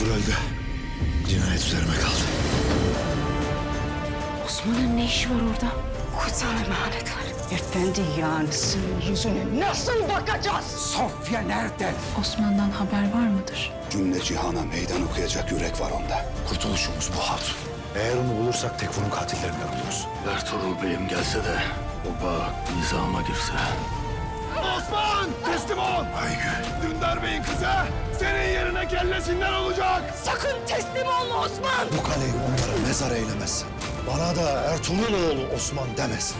Vural'da cinayet üzerime kaldı. Osman'ın ne işi var orada? Kutsan emanet var. Efendi yânisinin yüzüne nasıl bakacağız? Sofya nerede? Osman'dan haber var mıdır? Cümle cihana meydan okuyacak yürek var onda. Kurtuluşumuz bu hatun. Eğer onu bulursak Tekfun'un katillerini alıyoruz. Ertuğrul Bey'im gelse de o bağ nizama girse... Osman! Teslim ol! Aygül! Dündar Bey'in kızı senin yerine kellesinden olacak! Sakın teslim olma Osman! Bu kaleyi onlara mezar eylemez. Bana da Ertuğrul oğlu Osman demez.